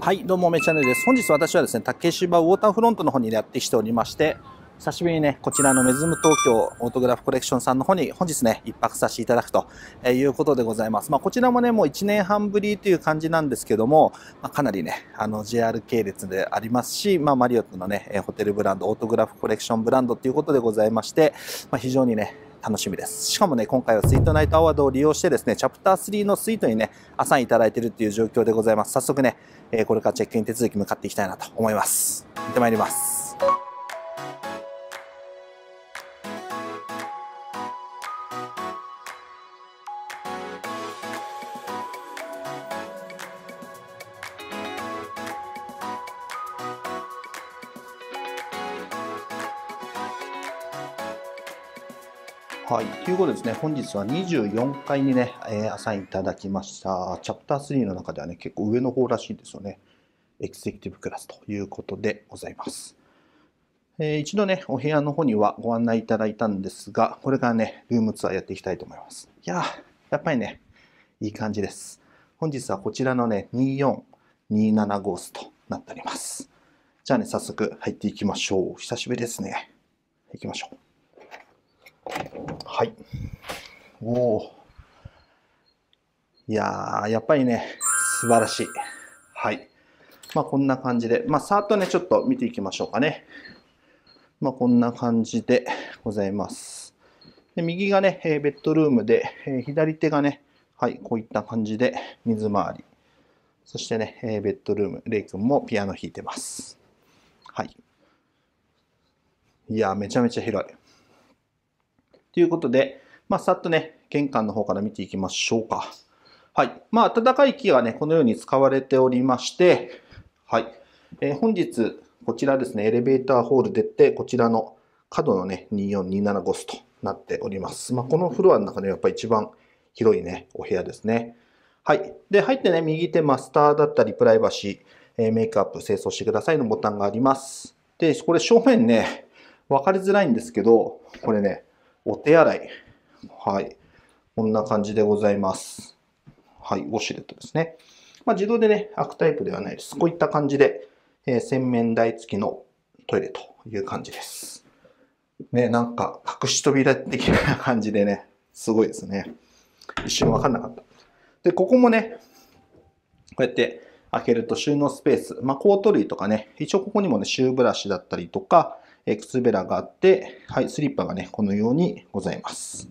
はい、どうも、めちゃねです。本日私はですね、竹芝ウォーターフロントの方にやってきておりまして、久しぶりにね、こちらのメズム東京オートグラフコレクションさんの方に本日ね、一泊させていただくということでございます。まあ、こちらもね、もう1年半ぶりという感じなんですけども、まあ、かなりね、JR 系列でありますし、まあ、マリオットのね、ホテルブランド、オートグラフコレクションブランドということでございまして、まあ、非常にね、楽しみです。しかもね、今回はスイートナイトアワードを利用してですね、チャプター3のスイートにね、アサインいただいているという状況でございます。早速ね、これからチェックイン手続き向かっていきたいなと思います。行ってまいります。はい、ということでですね、本日は24階にね、アサインいただきました。チャプター3の中ではね、結構上の方らしいんですよね。エグゼクティブクラスということでございます。一度ね、お部屋の方にはご案内いただいたんですが、これからね、ルームツアーやっていきたいと思います。いやー、やっぱりね、いい感じです。本日はこちらのね、24275号室となっております。じゃあね、早速入っていきましょう。久しぶりですね。行きましょう。はい。おお。いやー、やっぱりね、素晴らしい。はい。まあ、こんな感じで。まあ、さーっとね、ちょっと見ていきましょうかね。まあ、こんな感じでございます。で、右がね、ベッドルームで、左手がね、はい、こういった感じで水回り。そしてね、ベッドルーム、レイ君もピアノ弾いてます。はい。いやー、めちゃめちゃ広い。ということで、まあ、さっとね、玄関の方から見ていきましょうか。はい。まあ、暖かい木がね、このように使われておりまして、はい。本日、こちらですね、エレベーターホール出て、こちらの角のね、24275号室となっております。まあ、このフロアの中でやっぱり一番広いね、お部屋ですね。はい。で、入ってね、右手マスターだったり、プライバシー、メイクアップ、清掃してくださいのボタンがあります。で、これ正面ね、分かりづらいんですけど、これね、お手洗い。はい。こんな感じでございます。はい。ウォシュレットですね。まあ、自動でね、開くタイプではないです。こういった感じで、洗面台付きのトイレという感じです。ね、なんか、隠し扉的な感じでね、すごいですね。一瞬わかんなかった。で、ここもね、こうやって開けると収納スペース。まあ、コート類とかね、一応ここにもね、シューブラシだったりとか、靴べらがあって、はい、スリッパがね、このようにございます。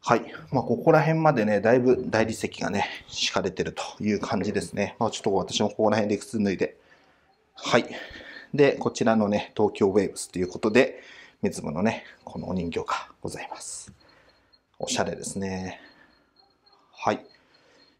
はい。まあ、ここら辺までね、だいぶ大理石がね、敷かれてるという感じですね。まあ、ちょっと私もここら辺で靴脱いで。はい。で、こちらのね、東京ウェーブスということで、メズムのね、このお人形がございます。おしゃれですね。はい。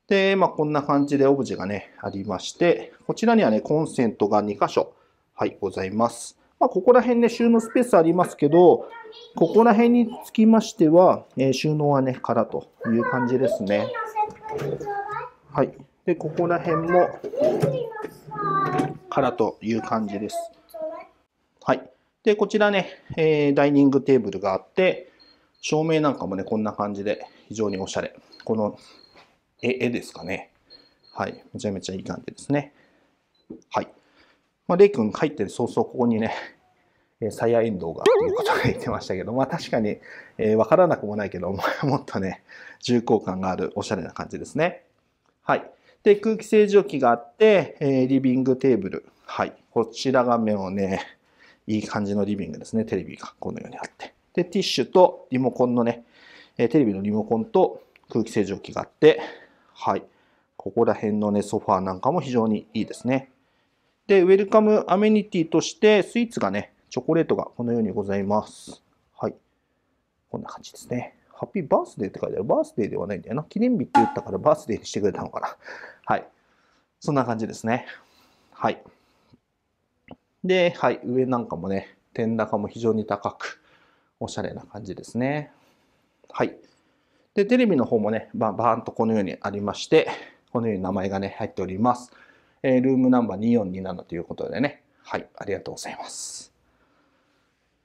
で、まあ、こんな感じでオブジェがね、ありまして、こちらにはね、コンセントが2箇所、はい、ございます。まあ、ここら辺ね、収納スペースありますけど、ここら辺につきましては、収納はね、空という感じですね。はい。で、ここら辺も、空という感じです。はい。で、こちらね、ダイニングテーブルがあって、照明なんかもね、こんな感じで、非常におしゃれ。この絵ですかね。はい。めちゃめちゃいい感じですね。はい。まあ、レイ君入ってる早々ここにね、サヤエンドウがということが言ってましたけど、まあ確かに、わからなくもないけど、もっとね、重厚感があるおしゃれな感じですね。はい。で、空気清浄機があって、リビングテーブル。はい。こちらがもうね、いい感じのリビングですね。テレビがこのようにあって。で、ティッシュとリモコンのね、テレビのリモコンと空気清浄機があって、はい。ここら辺のね、ソファーなんかも非常にいいですね。で、ウェルカムアメニティとして、スイーツがね、チョコレートがこのようにございます。はい。こんな感じですね。ハッピーバースデーって書いてある。バースデーではないんだよな。記念日って言ったからバースデーにしてくれたのかな。はい。そんな感じですね。はい。で、はい。上なんかもね、天高も非常に高く、おしゃれな感じですね。はい。で、テレビの方もね、バーンとこのようにありまして、このように名前がね、入っております。ルームナンバー2427ということでね。はい。ありがとうございます。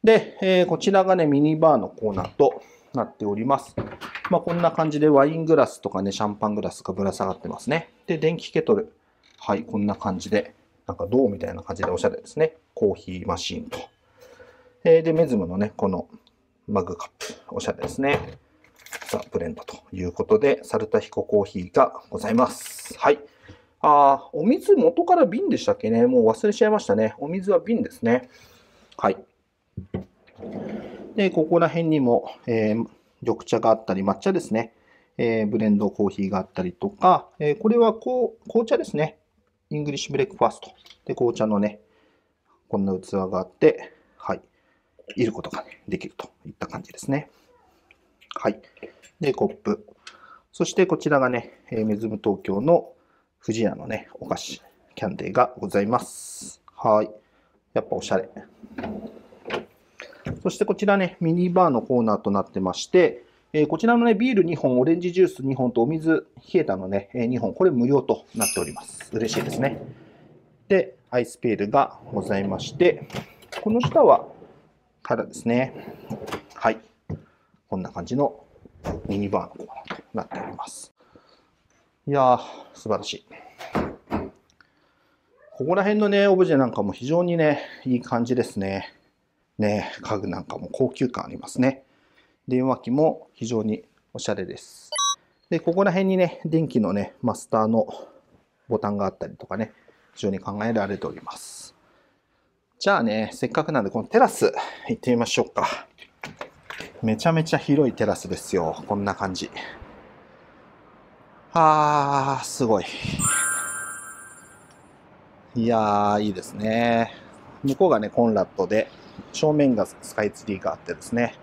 で、こちらがね、ミニバーのコーナーとなっております。まあ、こんな感じでワイングラスとかね、シャンパングラスがぶら下がってますね。で、電気ケトル。はい、こんな感じで、なんか銅みたいな感じでおしゃれですね。コーヒーマシーンと。で、メズムのね、このマグカップ、おしゃれですね。さあ、ブレンドということで、サルタヒココーヒーがございます。はい。ああ、お水元から瓶でしたっけね。もう忘れちゃいましたね。お水は瓶ですね。はい。で、ここら辺にも、緑茶があったり、抹茶ですね。ブレンドコーヒーがあったりとか、これは紅茶ですね。イングリッシュブレックファースト。で、紅茶のね、こんな器があって、はい。いることが、ね、できるといった感じですね。はい。で、コップ。そして、こちらがね、メズム東京の富士屋のね、お菓子、キャンデーがございます。はい。やっぱおしゃれ。そしてこちらね、ミニバーのコーナーとなってまして、こちらのね、ビール2本、オレンジジュース2本とお水、冷えたのね、2本、これ無料となっております。嬉しいですね。で、アイスペールがございまして、この下は空ですね。はい。こんな感じのミニバーのコーナーとなっております。いやー、素晴らしい。ここら辺のね、オブジェなんかも非常にね、いい感じですね。ね、家具なんかも高級感ありますね。電話機も非常におしゃれです。で、ここら辺にね、電気のね、マスターのボタンがあったりとかね、非常に考えられております。じゃあね、せっかくなんで、このテラス行ってみましょうか。めちゃめちゃ広いテラスですよ。こんな感じ。あー、すごい。いやー、いいですね。向こうがね、コンラッドで、正面がスカイツリーがあってですね、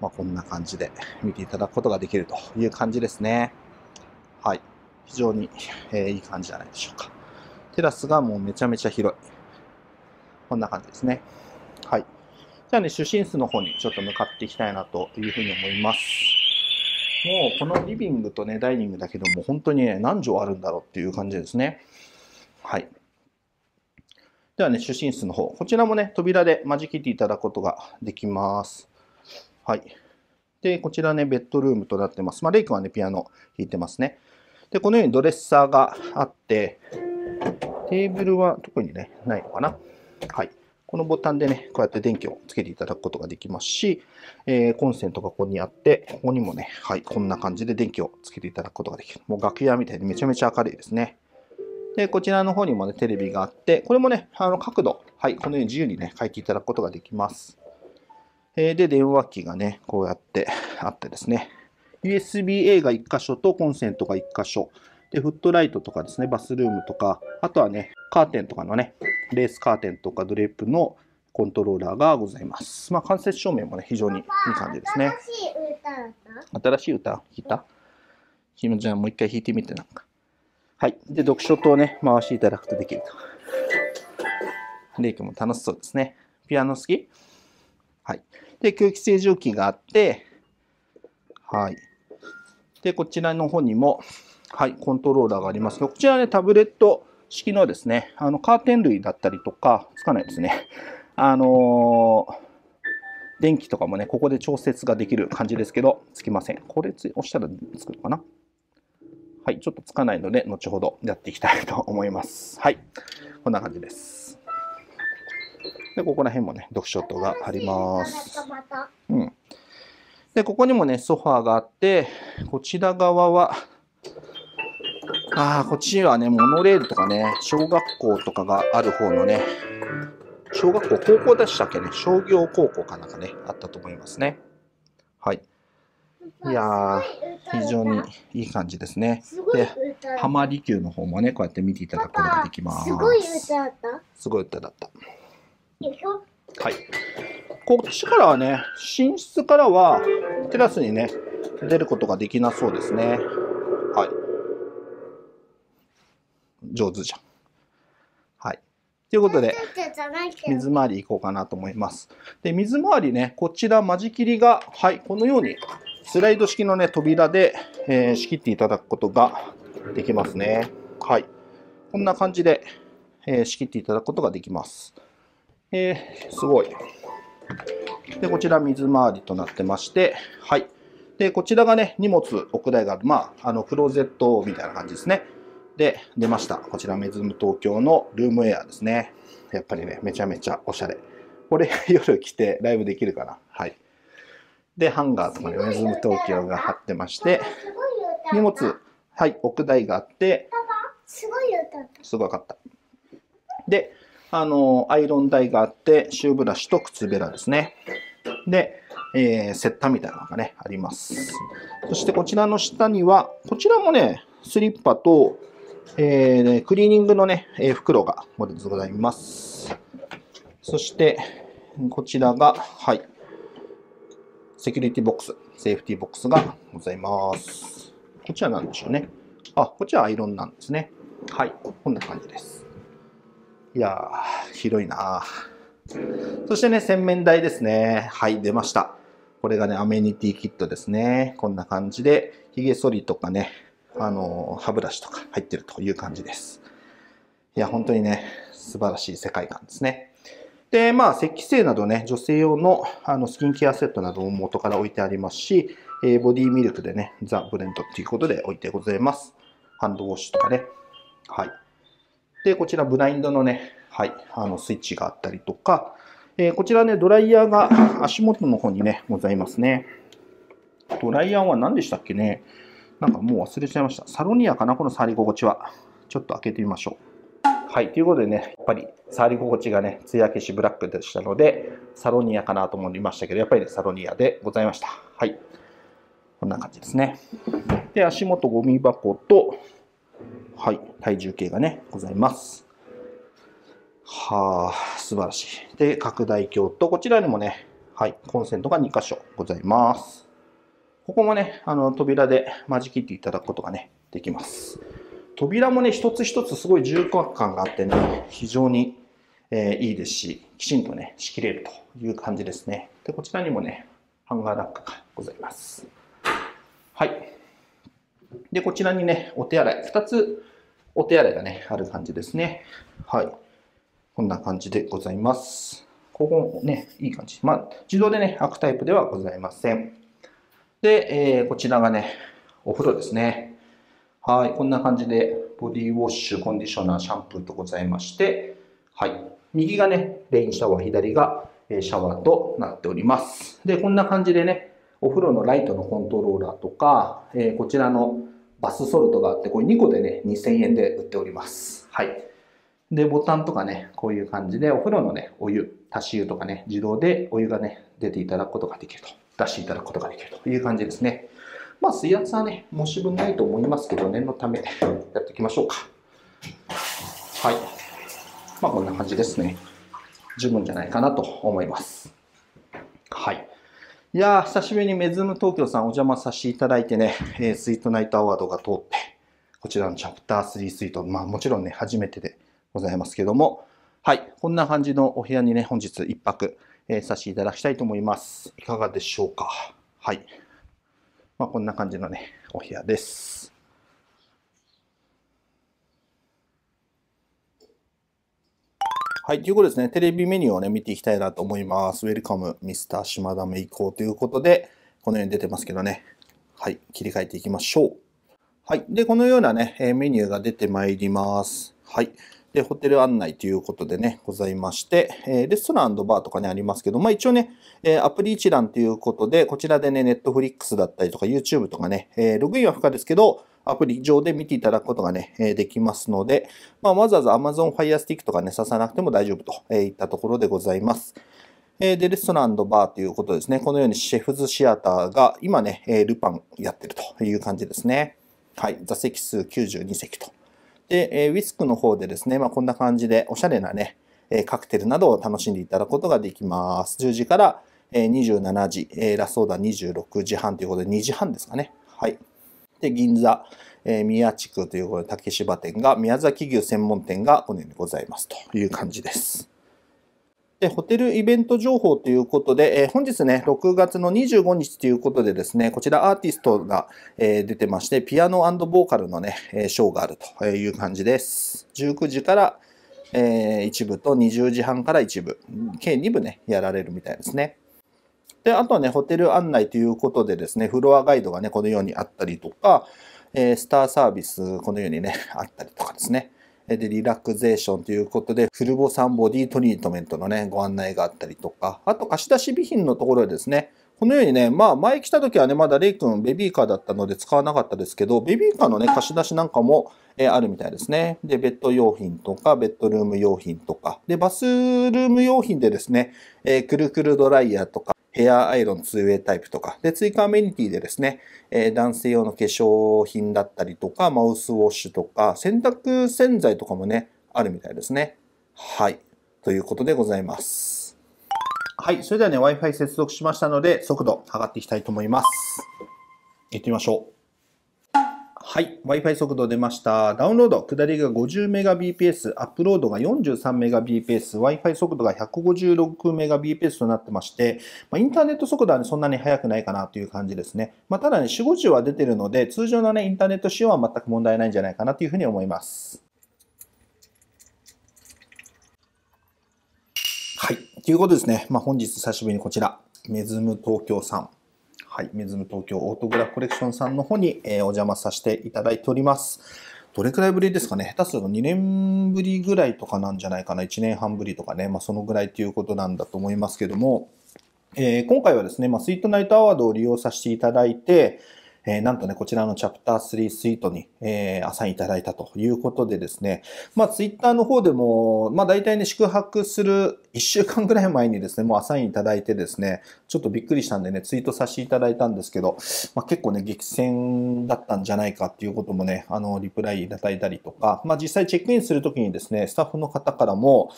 まあ、こんな感じで見ていただくことができるという感じですね。はい。非常に、いい感じじゃないでしょうか。テラスがもうめちゃめちゃ広い。こんな感じですね。はい。じゃあね、主寝室の方にちょっと向かっていきたいなというふうに思います。もうこのリビングとね、ダイニングだけども、本当にね、何畳あるんだろうっていう感じですね。はい。ではね、主寝室の方。こちらもね、扉で間仕切っていただくことができます。はい。で、こちらね、ベッドルームとなってます。まあ、レイ君はね、ピアノ弾いてますね。で、このようにドレッサーがあって、テーブルは特にね、ないのかな。はい。このボタンでね、こうやって電気をつけていただくことができますし、コンセントがここにあって、ここにもね、はい、こんな感じで電気をつけていただくことができる。もう楽屋みたいでめちゃめちゃ明るいですね。で、こちらの方にもね、テレビがあって、これもね、角度、はい、このように自由にね、変えていただくことができます。で、電話機がね、こうやってあってですね、USB-A が1箇所とコンセントが1箇所。で、フットライトとかですね、バスルームとか、あとはね、カーテンとかのね、レースカーテンとかドレープのコントローラーがございます。まあ、間接照明もね、非常にいい感じですね。新しい歌弾いた？ひむちゃんもう一回弾いてみて、なんか。はい。で、読書灯をね、回していただくとできると。レイ君も楽しそうですね。ピアノ好き？はい。で、空気清浄機があって、はい。で、こちらの方にも、はい、コントローラーがありますけど、こちらはね、タブレット式のですね、カーテン類だったりとか、つかないですね。電気とかもね、ここで調節ができる感じですけど、つきません。これ押したらつくのかな？はい、ちょっとつかないので、後ほどやっていきたいと思います。はい、こんな感じです。で、ここら辺もね、読書灯があります。うん。で、ここにもね、ソファーがあって、こちら側は、ああ、こっちはね、モノレールとかね、小学校とかがある方のね、小学校、高校でしたっけね、商業高校かなんかね、あったと思いますね。はい。いやー、非常にいい感じですね。で、浜離宮の方もね、こうやって見ていただくことができます。すごい歌だった？すごい歌だった。はい。こっちからはね、寝室からはテラスにね、出ることができなそうですね。はい。上手じゃん。はい。ということで、水回り行こうかなと思います。で、水回りね、こちら間仕切りが、はい、このようにスライド式のね、扉で、仕切っていただくことができますね。はい。こんな感じで、仕切っていただくことができます。すごい。で、こちら水回りとなってまして、はい。で、こちらがね、荷物置く台がある、まあ、クローゼットみたいな感じですね。で、出ました。こちら、メズム東京のルームウェアですね。やっぱりね、めちゃめちゃおしゃれ。これ、夜着てライブできるかな。はい。で、ハンガーとかにメズム東京が貼ってまして、荷物、はい、置く台があって、すごかった。で、アイロン台があって、シューブラシと靴べらですね。で、セッターみたいなのがね、あります。そしてこちらの下には、こちらもね、スリッパと、クリーニングのね、袋がございます。そして、こちらが、はい、セキュリティボックス、セーフティボックスがございます。こっちは何でしょうね。あ、こっちはアイロンなんですね。はい、こんな感じです。いやー、広いなー。そしてね、洗面台ですね。はい、出ました。これがね、アメニティキットですね。こんな感じで、髭剃りとかね、歯ブラシとか入ってるという感じです。いや、本当にね、素晴らしい世界観ですね。で、まあ、雪肌精などね、女性用のスキンケアセットなども元から置いてありますし、ボディミルクでね、ザ・ブレンドっていうことで置いてございます。ハンドウォッシュとかね。はい。で、こちらブラインドのね、はい、スイッチがあったりとか、こちらね、ドライヤーが足元の方にね、ございますね。ドライヤーは何でしたっけね。なんかもう忘れちゃいました。サロニアかな、この触り心地は。ちょっと開けてみましょう。はい、ということでね、やっぱり触り心地がね、艶消しブラックでしたので、サロニアかなと思いましたけど、やっぱりね、サロニアでございました。はい。こんな感じですね。で、足元ゴミ箱と、はい、体重計がね、ございます。はあ、素晴らしい。で、拡大鏡と、こちらにもね、はい、コンセントが2箇所ございます。ここもね、扉で間仕切っていただくことがね、できます。扉もね、一つ一つすごい重厚感があってね、非常に、いいですし、きちんとね、仕切れるという感じですね。で、こちらにもね、ハンガーラックがございます。はい。で、こちらにね、お手洗い。2つお手洗いがね、ある感じですね。はい。こんな感じでございます。ここもね、いい感じ。まあ、自動でね、開くタイプではございません。で、こちらがね、お風呂ですね。はい。こんな感じで、ボディウォッシュ、コンディショナー、シャンプーとございまして、はい。右がね、レインシャワー、左がシャワーとなっております。で、こんな感じでね、お風呂のライトのコントローラーとか、こちらのバスソルトがあって、これ2個でね、2000円で売っております。はい。で、ボタンとかね、こういう感じで、お風呂のね、お湯、足し湯とかね、自動でお湯がね、出ていただくことができると。出していただくことができるという感じですね。まあ、水圧はね、申し分ないと思いますけど、念のためやっていきましょうか。はい。まあ、こんな感じですね。十分じゃないかなと思います。はい。いやー、久しぶりにメズム東京さんお邪魔させていただいてね、スイートナイトアワードが通って、こちらのチャプター3スイート、まあもちろんね、初めてでございますけども、はい、こんな感じのお部屋にね、本日一泊、させていただきたいと思います。いかがでしょうか。はい。まあこんな感じのね、お部屋です。はい。ということですね。テレビメニューをね、見ていきたいなと思います。ウェルカム、ミスター島ダメ以降ということで、このように出てますけどね。はい。切り替えていきましょう。はい。で、このようなね、メニューが出てまいります。はい。で、ホテル案内ということでね、ございまして、レストラン&バーとかね、ありますけど、まあ一応ね、アプリ一覧ということで、こちらでね、Netflix だったりとか YouTube とかね、ログインは不可ですけど、アプリ上で見ていただくことがね、できますので、まあ、わざわざ Amazon FireStick とかね、刺さなくても大丈夫といったところでございます。で、レストラン&バーということですね。このようにシェフズシアターが今ね、ルパンやってるという感じですね。はい。座席数92席と。で、ウィスクの方でですね、まあ、こんな感じでおしゃれなね、カクテルなどを楽しんでいただくことができます。10時から27時、ラスオーダー26時半ということで2時半ですかね。はい。で、銀座、宮地区ということで、竹芝店が、宮崎牛専門店がこのようにございますという感じです。で、ホテルイベント情報ということで、本日ね、6月の25日ということでですね、こちらアーティストが、出てまして、ピアノ&ボーカルのね、ショーがあるという感じです。19時から、1部と20時半から1部、計2部ね、やられるみたいですね。で、あとはね、ホテル案内ということでですね、フロアガイドがね、このようにあったりとか、スターサービス、このようにね、あったりとかですね。で、リラクゼーションということで、フルボ酸ボディトリートメントのね、ご案内があったりとか、あと貸し出し備品のところですね、このようにね、まあ前来た時はね、まだレイ君ベビーカーだったので使わなかったですけど、ベビーカーのね、貸し出しなんかもあるみたいですね。で、ベッド用品とか、ベッドルーム用品とか、で、バスルーム用品でですね、くるくるドライヤーとか、ヘアアイロン2ウェイタイプとか、で、追加アメニティでですね、男性用の化粧品だったりとか、マウスウォッシュとか、洗濯洗剤とかもね、あるみたいですね。はい。ということでございます。はい。それではね、Wi-Fi 接続しましたので、速度上がっていきたいと思います。行ってみましょう。はい。Wi-Fi 速度出ました。ダウンロード、下りが 50Mbps、アップロードが 43Mbps、Wi-Fi 速度が 156Mbps となってまして、インターネット速度は、ね、そんなに速くないかなという感じですね。ただね、4、50は出てるので、通常のね、インターネット使用は全く問題ないんじゃないかなというふうに思います。はい。ということですね。本日久しぶりにこちら、メズム東京さん。はい、メズム東京オートグラフコレクションさんの方にお邪魔させていただいております。どれくらいぶりですかね。下手すると2年ぶりぐらいとかなんじゃないかな。1年半ぶりとかね。そのぐらいということなんだと思いますけども、今回はですね、スイートナイトアワードを利用させていただいて、なんとね、こちらのチャプター3スイートに、アサインいただいたということでですね、ツイッターの方でも、大体ね、宿泊する1週間ぐらい前にですね、もうアサインいただいてですね、ちょっとびっくりしたんでね、ツイートさせていただいたんですけど、結構ね、激戦だったんじゃないかっていうこともね、リプライいただいたりとか、実際チェックインするときにですね、スタッフの方からも、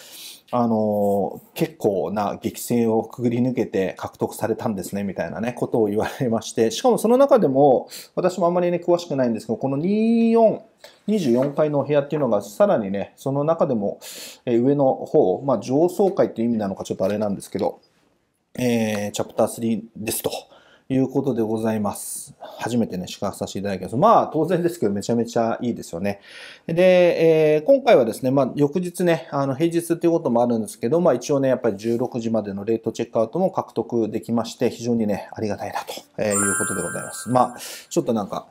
結構な激戦をくぐり抜けて獲得されたんですね、みたいなね、ことを言われまして、しかもその中でも、私もあんまりね、詳しくないんですけど、この24階のお部屋っていうのが、さらにね、その中でも、上の方、上層階っていう意味なのかちょっとあれなんですけど、チャプター3ですと。いうことでございます。初めてね、宿泊させていただきます。当然ですけど、めちゃめちゃいいですよね。で、今回はですね、翌日ね、平日っていうこともあるんですけど、一応ね、やっぱり16時までのレートチェックアウトも獲得できまして、非常にね、ありがたいな、ということでございます。ちょっとなんか、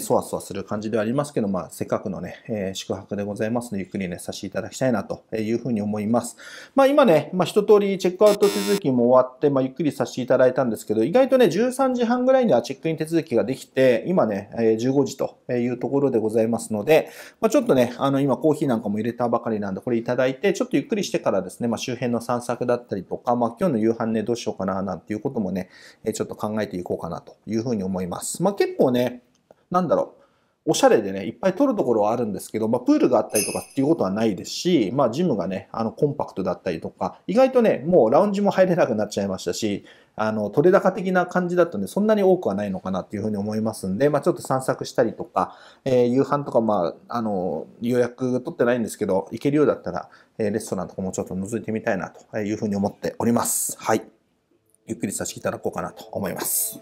そわそわする感じではありますけど、せっかくのね、宿泊でございますので、ゆっくりね、させていただきたいなというふうに思います。今ね、一通りチェックアウト手続きも終わって、ゆっくりさせていただいたんですけど、意外とね、13時半ぐらいにはチェックイン手続きができて、今ね、15時というところでございますので、ちょっとね、今コーヒーなんかも入れたばかりなんで、これいただいて、ちょっとゆっくりしてからですね、周辺の散策だったりとか、今日の夕飯ね、どうしようかな、なんていうこともね、ちょっと考えていこうかなというふうに思います。結構ね、なんだろう、おしゃれでね、いっぱい撮るところはあるんですけど、プールがあったりとかっていうことはないですし、ジムがね、コンパクトだったりとか、意外とね、もうラウンジも入れなくなっちゃいましたし、撮れ高的な感じだとね、そんなに多くはないのかなっていうふうに思いますんで、ちょっと散策したりとか、夕飯とか、予約取ってないんですけど、行けるようだったら、レストランとかもちょっと覗いてみたいなというふうに思っております。はい。ゆっくりさせていただこうかなと思います。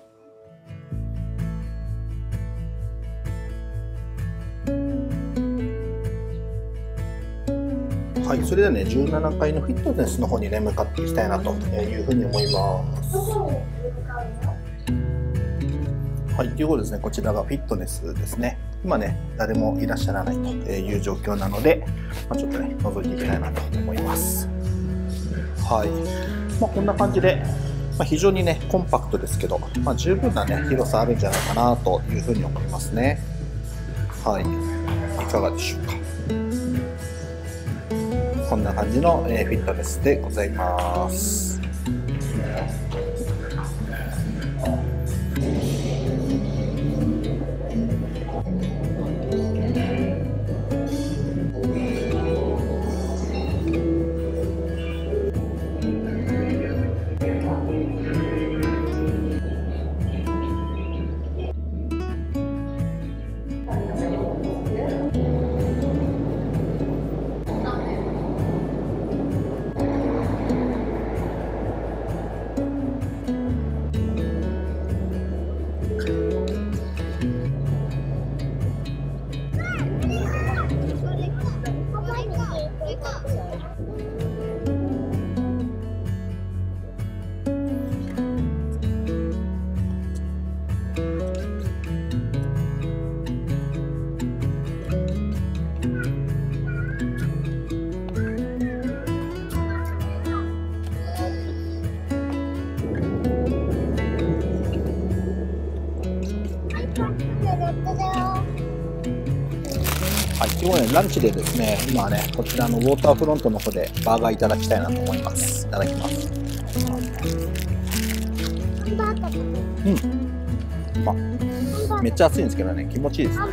はい、それではね、17階のフィットネスの方にね、向かっていきたいなというふうに思います。はい、ということですね、こちらがフィットネスですね。今ね、誰もいらっしゃらないという状況なので、ちょっとね、覗いていきたいなと思います。はい、こんな感じで、非常にね、コンパクトですけど、十分なね、広さあるんじゃないかなというふうに思いますね。はい、いかがでしょうか。こんな感じのフィットネスでございます。はい、ということでランチでですね、今はねこちらのウォーターフロントの方でバーガーいただきたいなと思います。いただきます。うん、あ、めっちゃ暑いんですけどね、気持ちいいですね。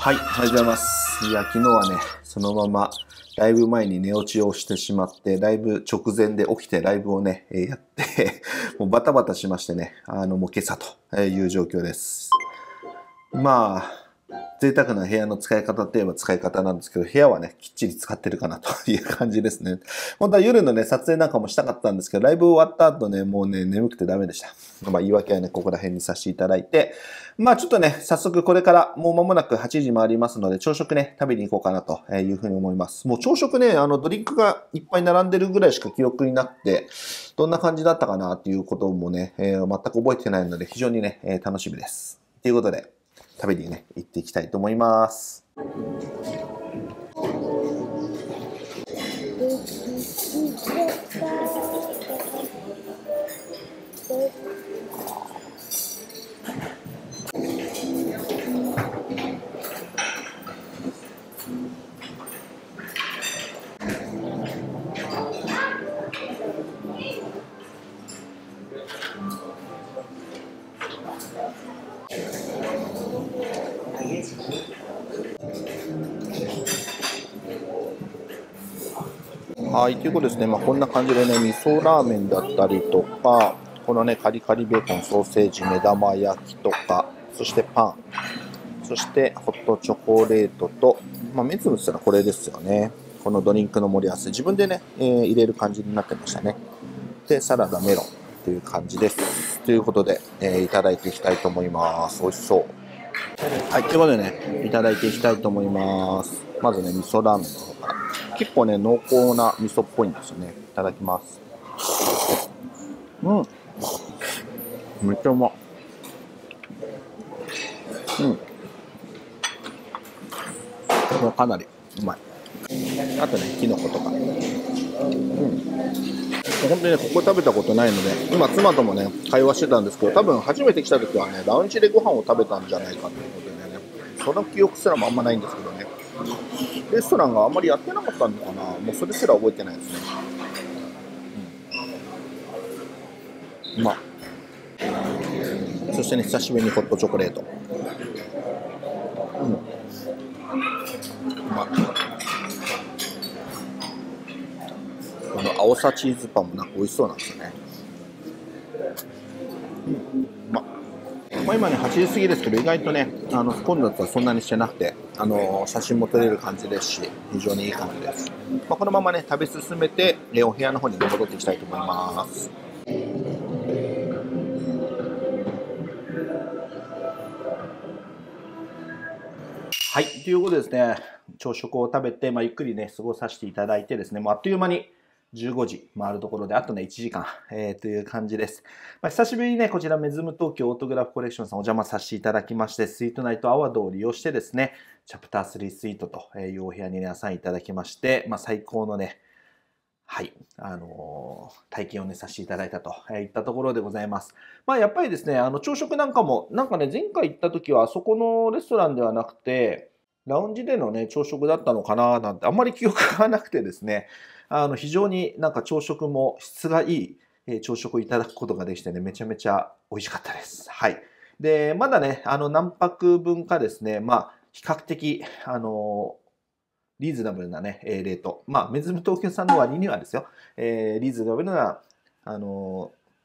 はい、おはようございます。いや、昨日はね、そのままライブ前に寝落ちをしてしまって、ライブ直前で起きてライブをね、やって、もうバタバタしましてね、もう今朝という状況です。まあ、贅沢な部屋の使い方といえば使い方なんですけど、部屋はね、きっちり使ってるかなという感じですね。本当は夜のね、撮影なんかもしたかったんですけど、ライブ終わった後ね、もうね、眠くてダメでした。まあ、言い訳はね、ここら辺にさせていただいて、まあちょっとね、早速これからもう間もなく8時回りますので、朝食ね、食べに行こうかなというふうに思います。もう朝食ね、ドリンクがいっぱい並んでるぐらいしか記憶になって、どんな感じだったかなっていうこともね、全く覚えてないので、非常にね、楽しみです。ということで、食べにね、行っていきたいと思います。はい、ということですね、まあ、こんな感じでね、味噌ラーメンだったりとか、このね、カリカリベーコン、ソーセージ、目玉焼きとか、そしてパン、そしてホットチョコレートと、まあ、目つぶしたらこれですよね。このドリンクの盛り合わせ、自分でね、入れる感じになってましたね。で、サラダ、メロンという感じです。ということで、いただいていきたいと思います。美味しそう。はい、ということでね、いただいていきたいと思います。まずね、味噌ラーメンの方から。結構ね、濃厚な味噌っぽいんですよね。いただきます。うん。めっちゃうま。うん。これはかなりうまい。あとね、きのことか。うん。本当にね、ここ食べたことないので、今妻ともね、会話してたんですけど、多分初めて来た時はね、ラウンジでご飯を食べたんじゃないかということでね、その記憶すらもあんまないんですけどね。レストランがあんまりやってなかったのかな、もうそれすら覚えてないですね。うん、まあ、そしてね、久しぶりにホットチョコレート。うん、まあ、この青さチーズパンもなんか美味しそうなんですよね。うん、まあ、まあ、今ね、8時過ぎですけど、意外とね、混雑はそんなにしてなくて、写真も撮れる感じですし、非常にいい感じです。まあ、このままね、食べ進めて、お部屋の方に戻っていきたいと思います。はい、ということでですね、朝食を食べて、まあ、ゆっくりね、過ごさせていただいてですね、もうあっという間に、15時回るところで、あとね、1時間、という感じです。まあ、久しぶりにね、こちら、メズム東京オートグラフコレクションさんお邪魔させていただきまして、スイートナイトアワードを利用してですね、チャプター3スイートというお部屋にね、アサインいただきまして、まあ、最高のね、はい、体験をね、させていただいたといったところでございます。まあ、やっぱりですね、朝食なんかも、なんかね、前回行った時は、あそこのレストランではなくて、ラウンジでのね、朝食だったのかななんて、あんまり記憶がなくてですね、非常になんか朝食も質がいい朝食をいただくことができてね、めちゃめちゃ美味しかったです。はい。で、まだね、何泊分かですね、まあ、比較的、リーズナブルなね、レート。まあ、メズム東京さんの割にはですよ、リーズナブルな、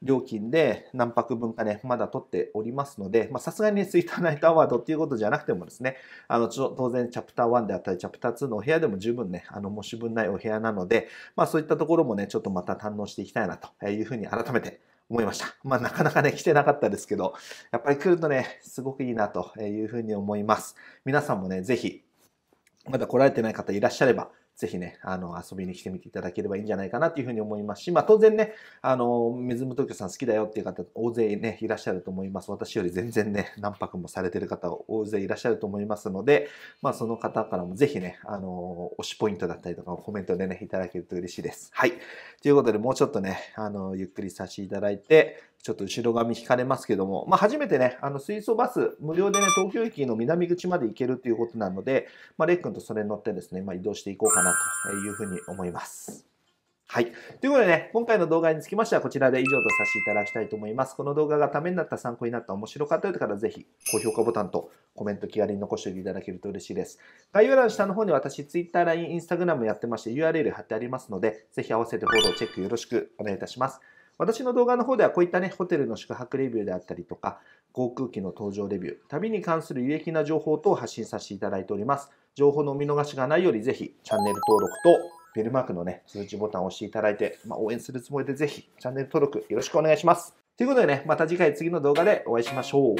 料金で何泊分かね、まだ取っておりますので、さすがにね、ツイッターナイトアワードっていうことじゃなくてもですね、当然チャプター1であったり、チャプター2のお部屋でも十分ね、申し分ないお部屋なので、そういったところもね、ちょっとまた堪能していきたいなというふうに改めて思いました。なかなかね、来てなかったですけど、やっぱり来るとね、すごくいいなというふうに思います。皆さんもね、ぜひ、まだ来られてない方いらっしゃれば、ぜひね、遊びに来てみていただければいいんじゃないかなというふうに思いますし、当然ね、メズム東京さん好きだよっていう方、大勢ね、いらっしゃると思います。私より全然ね、何泊もされてる方、大勢いらっしゃると思いますので、その方からもぜひね、推しポイントだったりとか、コメントでね、いただけると嬉しいです。はい。ということで、もうちょっとね、ゆっくりさせていただいて、ちょっと後ろ髪引かれますけども、初めてね、水素バス、無料でね、東京駅の南口まで行けるということなので、レイ君とそれに乗ってですね、移動していこうかなというふうに思います。はい。ということでね、今回の動画につきましてはこちらで以上とさせていただきたいと思います。この動画がためになった、参考になった、面白かったという方はぜひ、高評価ボタンとコメント気軽に残しておいていただけると嬉しいです。概要欄下の方に私、Twitter、LINE、Instagram やってまして URL 貼ってありますので、ぜひ合わせてフォロー、チェックよろしくお願いいたします。私の動画の方ではこういったね、ホテルの宿泊レビューであったりとか、航空機の搭乗レビュー、旅に関する有益な情報等を発信させていただいております。情報のお見逃しがないようにぜひチャンネル登録と、ベルマークのね、通知ボタンを押していただいて、応援するつもりでぜひチャンネル登録よろしくお願いします。ということでね、また次回次の動画でお会いしましょう。